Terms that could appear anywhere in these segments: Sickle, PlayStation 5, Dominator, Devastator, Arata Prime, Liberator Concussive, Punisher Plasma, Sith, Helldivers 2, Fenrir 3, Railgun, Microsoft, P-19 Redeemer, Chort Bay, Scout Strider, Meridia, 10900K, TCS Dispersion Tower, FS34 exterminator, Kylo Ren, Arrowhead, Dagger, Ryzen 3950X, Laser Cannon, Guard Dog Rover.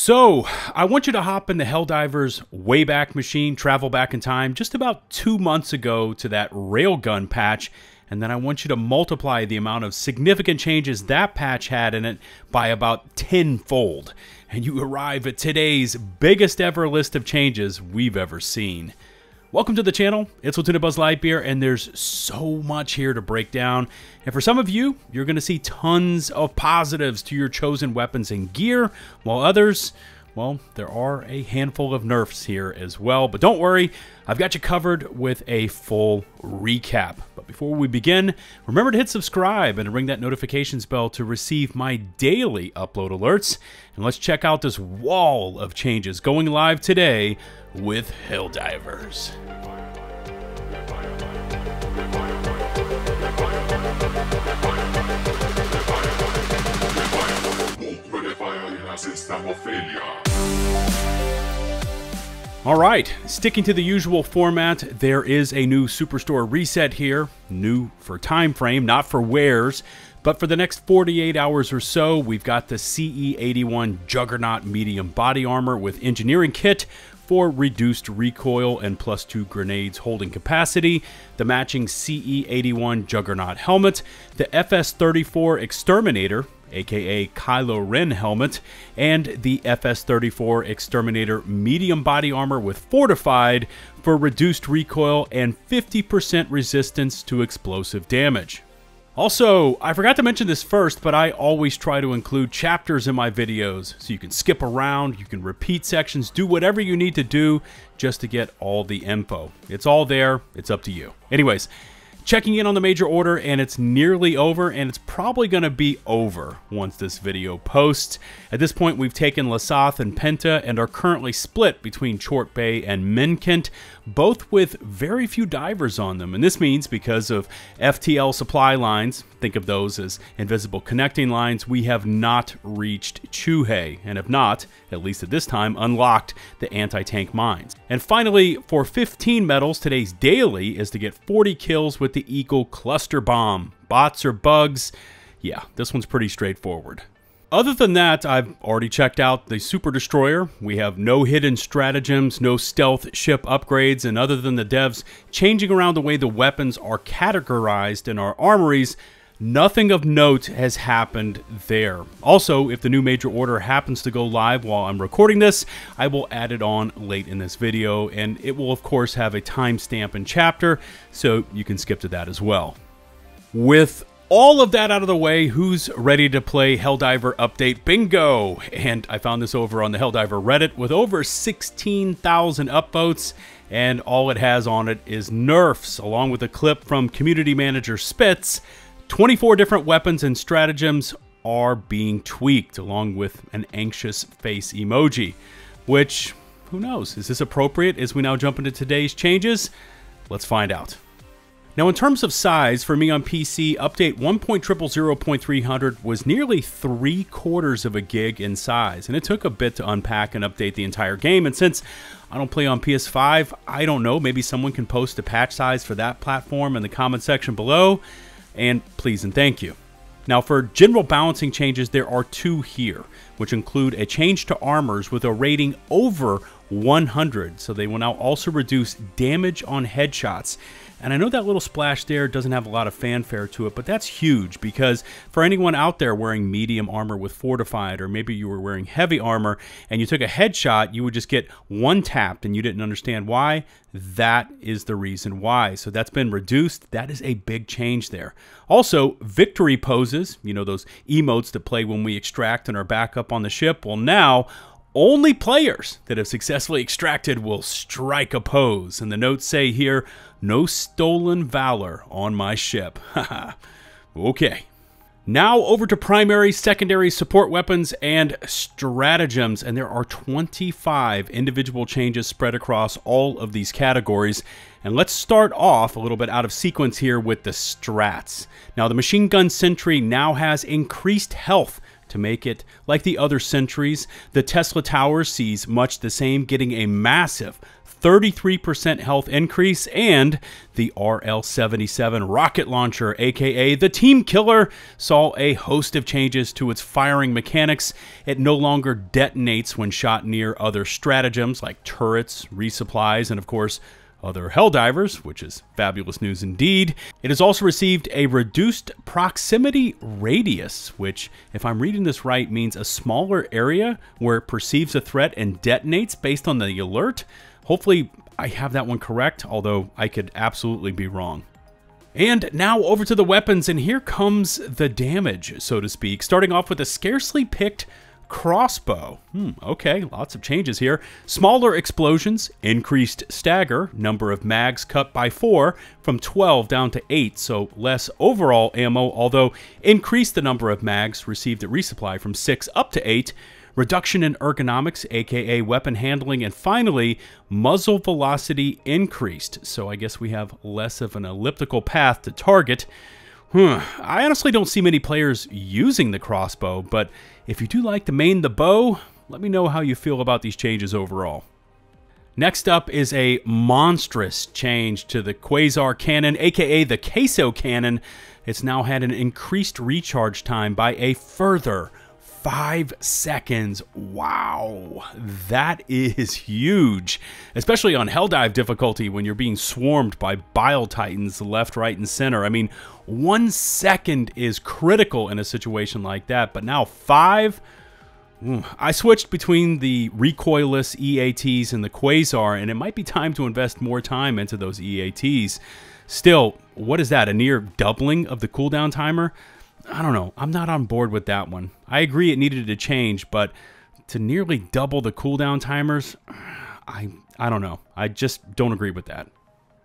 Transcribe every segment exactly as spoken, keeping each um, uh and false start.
So, I want you to hop in the Helldivers Wayback Machine, travel back in time just about two months ago to that Railgun patch, and then I want you to multiply the amount of significant changes that patch had in it by about tenfold, and you arrive at today's biggest ever list of changes we've ever seen. Welcome to the channel, it's Lieutenant Buzz Lightbeer, and there's so much here to break down. And for some of you, you're going to see tons of positives to your chosen weapons and gear, while others, well, there are a handful of nerfs here as well. But don't worry, I've got you covered with a full recap. But before we begin, remember to hit subscribe and to ring that notifications bell to receive my daily upload alerts. And let's check out this wall of changes going live today with Helldivers. Alright, sticking to the usual format, there is a new Superstore reset here, new for time frame, not for wares, but for the next forty-eight hours or so, we've got the C E eighty-one Juggernaut medium body armor with engineering kit for reduced recoil and plus two grenades holding capacity, the matching C E eighty-one Juggernaut helmet, the F S thirty-four exterminator, aka Kylo Ren helmet, and the F S thirty-four exterminator medium body armor with fortified for reduced recoil and fifty percent resistance to explosive damage. Also, I forgot to mention this first, but I always try to include chapters in my videos, so you can skip around, you can repeat sections, do whatever you need to do just to get all the info. It's all there, it's up to you. Anyways, checking in on the major order, and it's nearly over, and it's probably going to be over once this video posts. At this point, we've taken Lasath and Penta and are currently split between Chort Bay and Menkent, both with very few divers on them. And this means because of F T L supply lines, think of those as invisible connecting lines, we have not reached Chuhei, and if not, at least at this time, unlocked the anti-tank mines. And finally, for fifteen medals, today's daily is to get forty kills with the Eagle Cluster Bomb. Bots or bugs? Yeah, this one's pretty straightforward. Other than that, I've already checked out the Super Destroyer. We have no hidden stratagems, no stealth ship upgrades, and other than the devs changing around the way the weapons are categorized in our armories, nothing of note has happened there. Also, if the new major order happens to go live while I'm recording this, I will add it on late in this video, and it will of course have a timestamp and chapter, so you can skip to that as well. With all of that out of the way, who's ready to play Helldiver Update Bingo? And I found this over on the Helldiver Reddit with over sixteen thousand upvotes, and all it has on it is nerfs, along with a clip from community manager Spitz. twenty-four different weapons and stratagems are being tweaked, along with an anxious face emoji. Which, who knows, is this appropriate as we now jump into today's changes? Let's find out. Now in terms of size, for me on P C, update one point zero zero zero point three hundred was nearly three quarters of a gig in size, and it took a bit to unpack and update the entire game, and since I don't play on P S five, I don't know, maybe someone can post a patch size for that platform in the comment section below. And please and thank you. Now for general balancing changes, there are two here, which include a change to armors with a rating over one hundred, so they will now also reduce damage on headshots. And I know that little splash there doesn't have a lot of fanfare to it, but that's huge, because for anyone out there wearing medium armor with fortified, or maybe you were wearing heavy armor and you took a headshot, you would just get one tapped and you didn't understand why. That is the reason why. So that's been reduced. That is a big change there. Also, victory poses, you know, those emotes that play when we extract and are back up on the ship, well now, only players that have successfully extracted will strike a pose, and the notes say here, no stolen valor on my ship. Haha. Okay. Now over to primary, secondary, support weapons, and stratagems, and there are twenty-five individual changes spread across all of these categories. And let's start off a little bit out of sequence here with the strats. Now the machine gun sentry now has increased health to make it. Like the other sentries, the Tesla Tower sees much the same, getting a massive thirty-three percent health increase, and the R L seventy-seven rocket launcher, aka the Team Killer, saw a host of changes to its firing mechanics. It no longer detonates when shot near other stratagems like turrets, resupplies, and of course other Helldivers, which is fabulous news indeed. It has also received a reduced proximity radius, which, if I'm reading this right, means a smaller area where it perceives a threat and detonates based on the alert. Hopefully I have that one correct, although I could absolutely be wrong. And now over to the weapons, and here comes the damage, so to speak, starting off with a scarcely picked Crossbow. Hmm, okay, lots of changes here. Smaller explosions, increased stagger, number of mags cut by four from twelve down to eight, so less overall ammo, although increased the number of mags received at resupply from six up to eight. Reduction in ergonomics, aka weapon handling, and finally muzzle velocity increased, so I guess we have less of an elliptical path to target. Hmm, I honestly don't see many players using the crossbow, but if you do like to main the bow, let me know how you feel about these changes overall. Next up is a monstrous change to the Quasar Cannon, aka the Queso Cannon. It's now had an increased recharge time by a further five seconds. Wow, that is huge, especially on Helldive difficulty when you're being swarmed by Bile Titans left, right, and center. I mean, one second is critical in a situation like that, but now five? I switched between the recoilless E A Ts and the Quasar, and it might be time to invest more time into those E A Ts. Still, what is that, a near doubling of the cooldown timer? I don't know. I'm not on board with that one. I agree it needed to change, but to nearly double the cooldown timers, I I don't know. I just don't agree with that.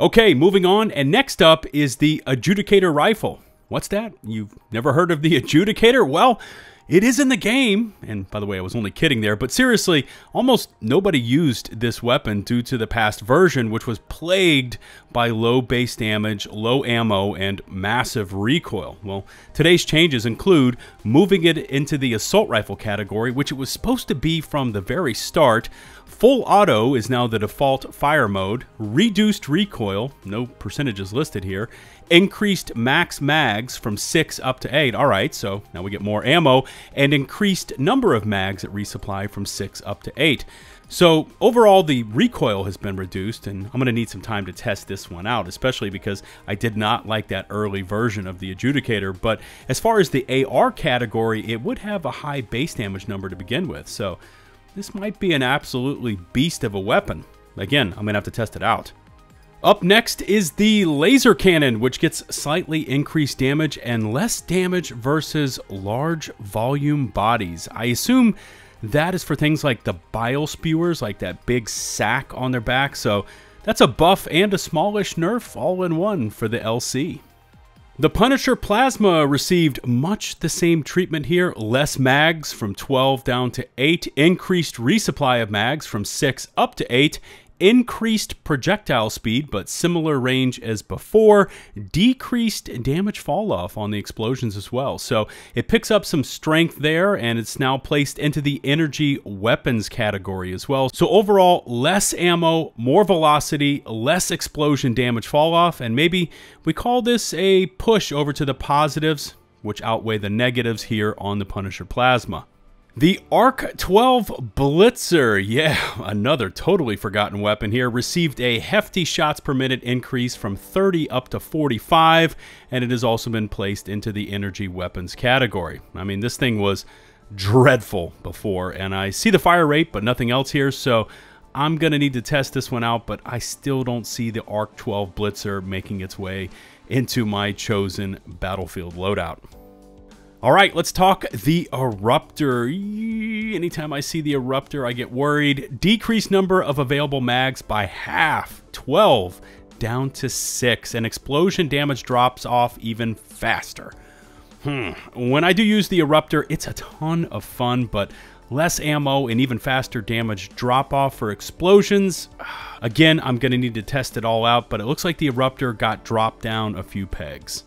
Okay, moving on. And next up is the Adjudicator Rifle. What's that? You've never heard of the Adjudicator? Well, it is in the game. And by the way, I was only kidding there. But seriously, almost nobody used this weapon due to the past version, which was plagued by low base damage, low ammo, and massive recoil. Well, today's changes include moving it into the assault rifle category, which it was supposed to be from the very start. Full auto is now the default fire mode. Reduced recoil, no percentages listed here. Increased max mags from six up to eight. All right, so now we get more ammo, and increased number of mags at resupply from six up to eight. So overall, the recoil has been reduced, and I'm going to need some time to test this one out, especially because I did not like that early version of the Adjudicator. But as far as the A R category, it would have a high base damage number to begin with, so this might be an absolutely beast of a weapon. Again, I'm going to have to test it out. Up next is the Laser Cannon, which gets slightly increased damage and less damage versus large volume bodies. I assume that is for things like the Bile Spewers, like that big sack on their back, so that's a buff and a smallish nerf all in one for the L C. The Punisher Plasma received much the same treatment here. Less mags from twelve down to eight, increased resupply of mags from six up to eight, increased projectile speed but similar range as before, decreased damage fall off on the explosions as well. So it picks up some strength there, and it's now placed into the energy weapons category as well. So overall, less ammo, more velocity, less explosion damage fall off, and maybe we call this a push over to the positives, which outweigh the negatives here on the Punisher Plasma. The A R C twelve Blitzer, yeah, another totally forgotten weapon here, received a hefty shots per minute increase from thirty up to forty-five, and it has also been placed into the energy weapons category. I mean, this thing was dreadful before, and I see the fire rate, but nothing else here, so I'm going to need to test this one out, but I still don't see the A R C twelve Blitzer making its way into my chosen battlefield loadout. All right, let's talk the Eruptor. Anytime I see the Eruptor, I get worried. Decreased number of available mags by half, twelve down to six, and explosion damage drops off even faster. Hmm. When I do use the Eruptor, it's a ton of fun, but less ammo and even faster damage drop off for explosions. Again, I'm gonna need to test it all out, but it looks like the Eruptor got dropped down a few pegs.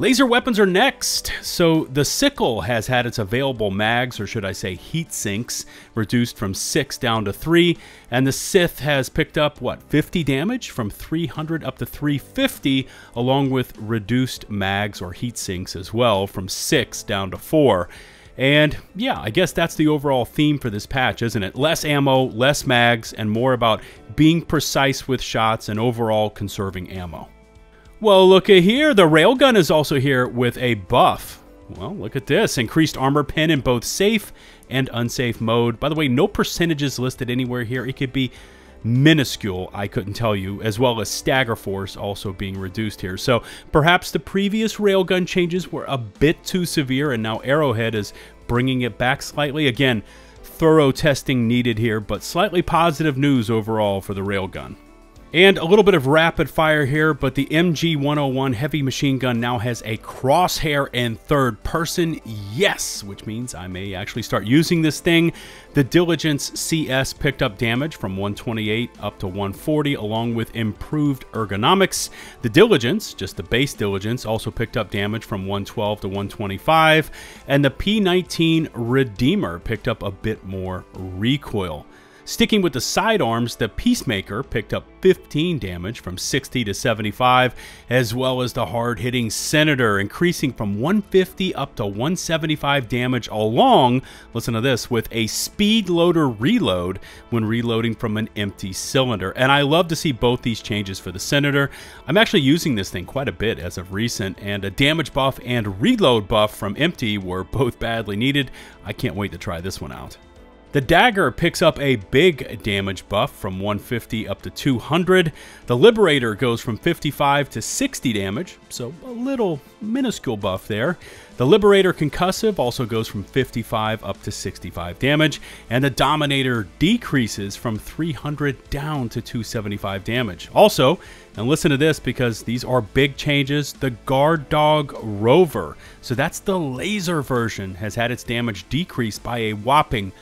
Laser weapons are next. So the sickle has had its available mags, or should I say heat sinks, reduced from six down to three, and the Sith has picked up, what, fifty damage from three hundred up to three fifty, along with reduced mags or heat sinks as well from six down to four. And yeah, I guess that's the overall theme for this patch, isn't it? Less ammo, less mags, and more about being precise with shots and overall conserving ammo. Well, look at here. The Railgun is also here with a buff. Well, look at this. Increased armor pen in both safe and unsafe mode. By the way, no percentages listed anywhere here. It could be minuscule, I couldn't tell you, as well as stagger force also being reduced here. So perhaps the previous Railgun changes were a bit too severe, and now Arrowhead is bringing it back slightly. Again, thorough testing needed here, but slightly positive news overall for the Railgun. And a little bit of rapid fire here, but the M G one oh one heavy machine gun now has a crosshair in third person. Yes, which means I may actually start using this thing. The Diligence C S picked up damage from one twenty-eight up to one forty, along with improved ergonomics. The Diligence, just the base Diligence, also picked up damage from one twelve to one twenty-five, and the P nineteen Redeemer picked up a bit more recoil. Sticking with the sidearms, the Peacemaker picked up fifteen damage from sixty to seventy-five, as well as the hard-hitting Senator, increasing from one fifty up to one seventy-five damage along, listen to this, with a speed loader reload when reloading from an empty cylinder. And I love to see both these changes for the Senator. I'm actually using this thing quite a bit as of recent, and a damage buff and reload buff from empty were both badly needed. I can't wait to try this one out. The Dagger picks up a big damage buff from one fifty up to two hundred. The Liberator goes from fifty-five to sixty damage, so a little minuscule buff there. The Liberator Concussive also goes from fifty-five up to sixty-five damage, and the Dominator decreases from three hundred down to two seventy-five damage. Also, and listen to this because these are big changes, the Guard Dog Rover, so that's the laser version, has had its damage decreased by a whopping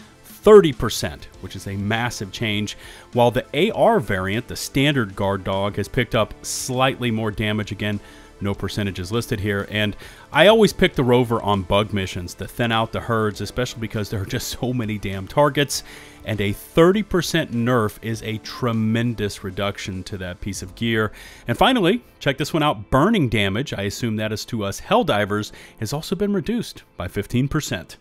thirty percent, which is a massive change, while the A R variant, the standard guard dog, has picked up slightly more damage. Again, no percentages listed here, and I always pick the Rover on bug missions to thin out the herds, especially because there are just so many damn targets, and a thirty percent nerf is a tremendous reduction to that piece of gear. And finally, check this one out, burning damage, I assume that is to us Helldivers, has also been reduced by fifteen percent.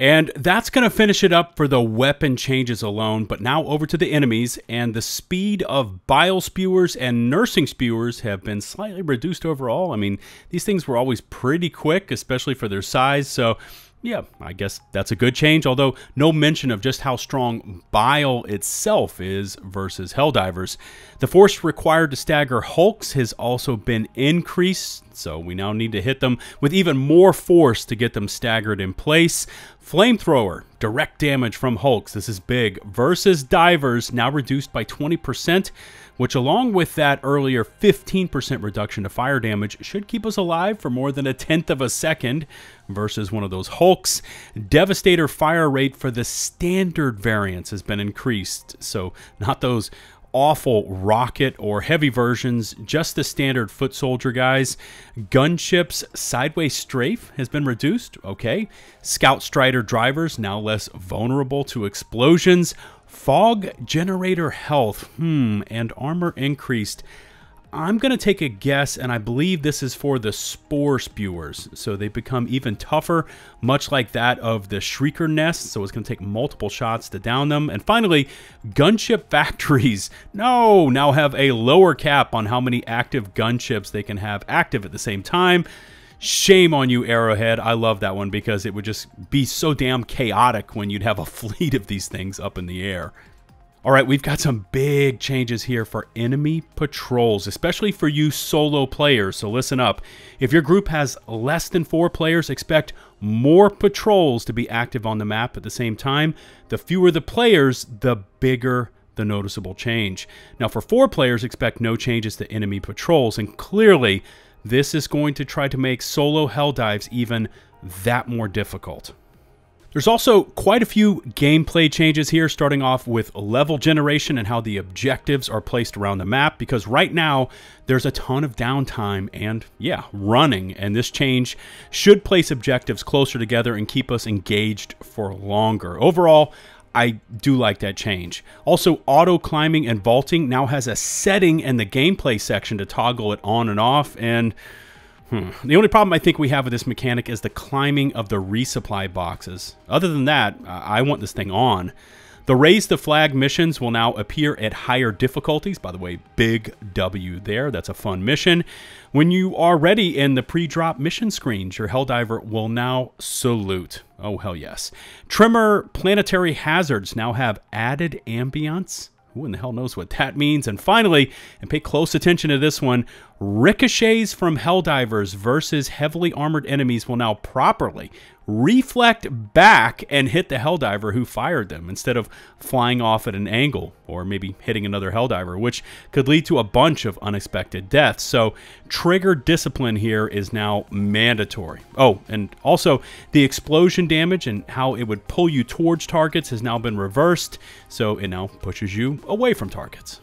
And that's going to finish it up for the weapon changes alone, but now over to the enemies, and the speed of Bile Spewers and Nursing Spewers have been slightly reduced overall. I mean, these things were always pretty quick, especially for their size, so yeah, I guess that's a good change, although no mention of just how strong Bile itself is versus Helldivers. The force required to stagger Hulks has also been increased, so we now need to hit them with even more force to get them staggered in place. Flamethrower, direct damage from Hulks, this is big, versus Divers, now reduced by twenty percent, which along with that earlier fifteen percent reduction to fire damage should keep us alive for more than a tenth of a second versus one of those Hulks. Devastator fire rate for the standard variants has been increased, so not those awful rocket or heavy versions, just the standard foot soldier guys. Gunships sideways strafe has been reduced, okay. Scout Strider drivers now less vulnerable to explosions. Fog generator health, hmm, and armor increased. I'm going to take a guess, and I believe this is for the Spore Spewers, so they become even tougher, much like that of the Shrieker Nest, so it's going to take multiple shots to down them. And finally, Gunship Factories, no, now have a lower cap on how many active gunships they can have active at the same time. Shame on you, Arrowhead. I love that one because it would just be so damn chaotic when you'd have a fleet of these things up in the air. All right, we've got some big changes here for enemy patrols, especially for you solo players, so listen up. If your group has less than four players, expect more patrols to be active on the map at the same time. The fewer the players, the bigger the noticeable change. Now, for four players, expect no changes to enemy patrols, and clearly, this is going to try to make solo helldives even that more difficult. There's also quite a few gameplay changes here, starting off with level generation and how the objectives are placed around the map, because right now there's a ton of downtime and, yeah, running, and this change should place objectives closer together and keep us engaged for longer. Overall, I do like that change. Also, auto climbing and vaulting now has a setting in the gameplay section to toggle it on and off, and Hmm. the only problem I think we have with this mechanic is the climbing of the resupply boxes. Other than that, uh, I want this thing on. The Raise the Flag missions will now appear at higher difficulties. By the way, big W there. That's a fun mission. When you are ready in the pre-drop mission screens, your Helldiver will now salute. Oh, hell yes. Tremor planetary hazards now have added ambience. Who in the hell knows what that means? And finally, and pay close attention to this one, ricochets from Helldivers versus heavily armored enemies will now properly reflect back and hit the Helldiver who fired them instead of flying off at an angle or maybe hitting another Helldiver, which could lead to a bunch of unexpected deaths. So trigger discipline here is now mandatory. Oh, and also the explosion damage and how it would pull you towards targets has now been reversed, so it now pushes you away from targets.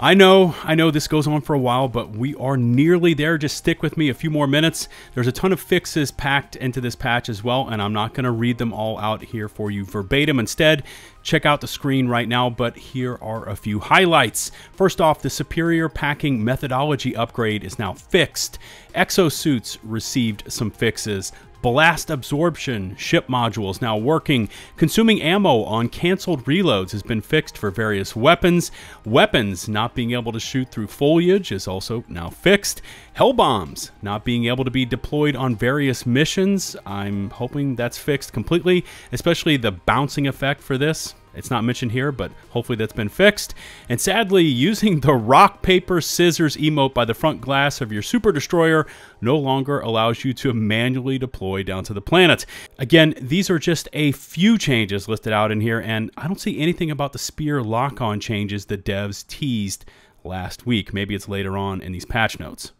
I know, I know this goes on for a while, but we are nearly there. Just stick with me a few more minutes. There's a ton of fixes packed into this patch as well, and I'm not going to read them all out here for you verbatim. Instead, check out the screen right now, but here are a few highlights. First off, the superior packing methodology upgrade is now fixed. Exosuits received some fixes. Blast absorption ship modules now working. Consuming ammo on canceled reloads has been fixed for various weapons. Weapons not being able to shoot through foliage is also now fixed. Hell bombs not being able to be deployed on various missions. I'm hoping that's fixed completely, especially the bouncing effect for this. It's not mentioned here, but hopefully that's been fixed. And sadly, using the rock, paper, scissors emote by the front glass of your Super Destroyer no longer allows you to manually deploy down to the planet. Again, these are just a few changes listed out in here, and I don't see anything about the spear lock-on changes the devs teased last week. Maybe it's later on in these patch notes.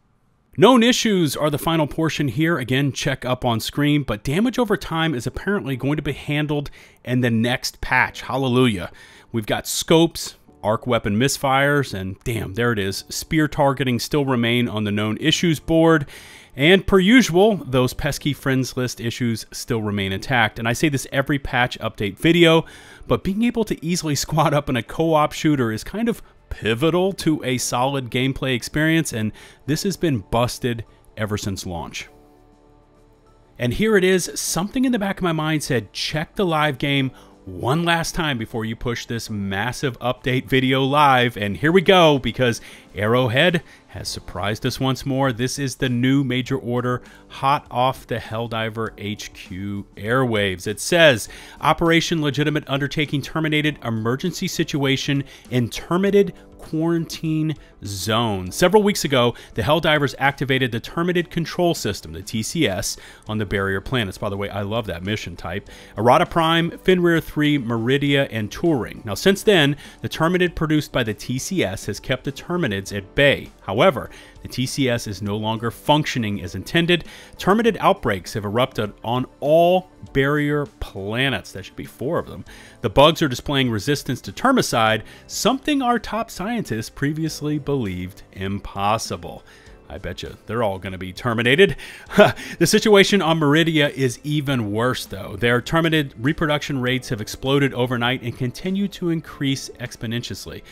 Known issues are the final portion here. Again, check up on screen, but damage over time is apparently going to be handled in the next patch. Hallelujah. We've got scopes, arc weapon misfires, and damn, there it is. Spear targeting still remain on the known issues board. And per usual, those pesky friends list issues still remain intact. And I say this every patch update video, but being able to easily squad up in a co-op shooter is kind of pivotal to a solid gameplay experience, and this has been busted ever since launch. And here it is. Something in the back of my mind said, check the live game one last time before you push this massive update video live, and here we go, because Arrowhead has surprised us once more. This is the new major order hot off the Helldiver H Q airwaves. It says, Operation Legitimate Undertaking terminated emergency situation in Terminid Quarantine Zone. Several weeks ago, the Helldivers activated the Terminid Control System, the T C S, on the barrier planets. By the way, I love that mission type. Arata Prime, Fenrir three, Meridia, and Turing. Now, since then, the Terminid produced by the T C S has kept the Terminids at bay. However, the T C S is no longer functioning as intended. Terminid outbreaks have erupted on all barrier planets. That should be four of them. The bugs are displaying resistance to termicide, something our top scientists previously believed impossible. I bet you they're all going to be terminated. The situation on Meridia is even worse, though. Their terminated reproduction rates have exploded overnight and continue to increase exponentially.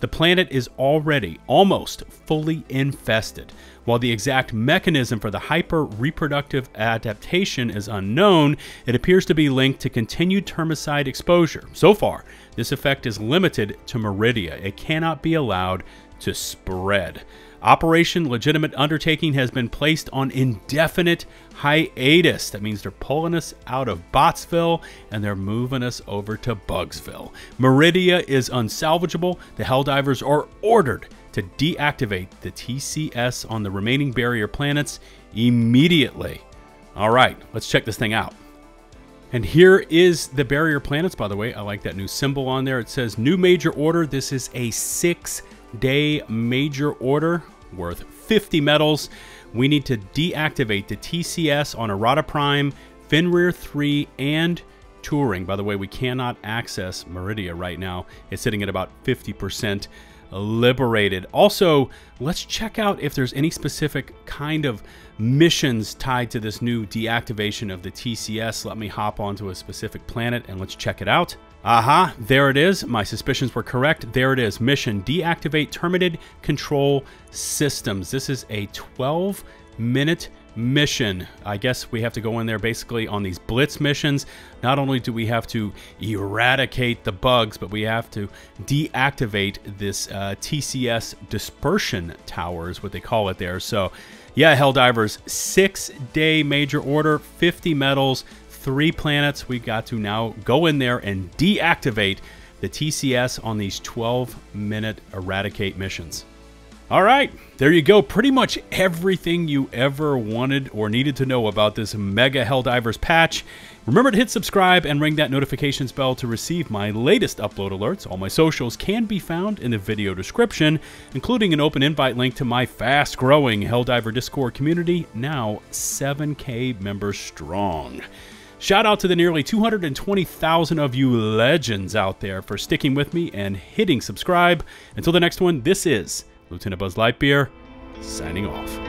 The planet is already almost fully infested. While the exact mechanism for the hyper-reproductive adaptation is unknown, it appears to be linked to continued termicide exposure. So far, this effect is limited to Meridia. It cannot be allowed to spread. Operation Legitimate Undertaking has been placed on indefinite hiatus. That means they're pulling us out of Botsville and they're moving us over to Bugsville. Meridia is unsalvageable. The Helldivers are ordered to deactivate the T C S on the remaining barrier planets immediately. All right, let's check this thing out. And here is the barrier planets, by the way. I like that new symbol on there. It says new major order. This is a six day major order worth fifty medals. We need to deactivate the T C S on Arata Prime, Fenrir three, and touring. By the way, we cannot access Meridia right now. It's sitting at about fifty percent liberated. Also, let's check out if there's any specific kind of missions tied to this new deactivation of the T C S. Let me hop onto a specific planet and let's check it out. Aha, there it is. My suspicions were correct. There it is. Mission: deactivate Terminid Control Systems. This is a twelve minute mission. I guess we have to go in there basically on these blitz missions. Not only do we have to eradicate the bugs, but we have to deactivate this uh, T C S dispersion tower is what they call it there. So yeah, Helldivers, six day major order, fifty medals, three planets. We got to now go in there and deactivate the T C S on these twelve minute eradicate missions. All right, there you go. Pretty much everything you ever wanted or needed to know about this mega Helldivers patch. Remember to hit subscribe and ring that notifications bell to receive my latest upload alerts. All my socials can be found in the video description, including an open invite link to my fast-growing Helldiver Discord community, now seven K members strong. Shout out to the nearly two hundred twenty thousand of you legends out there for sticking with me and hitting subscribe. Until the next one, this is Lieutenant Buzz Lightbeer, signing off.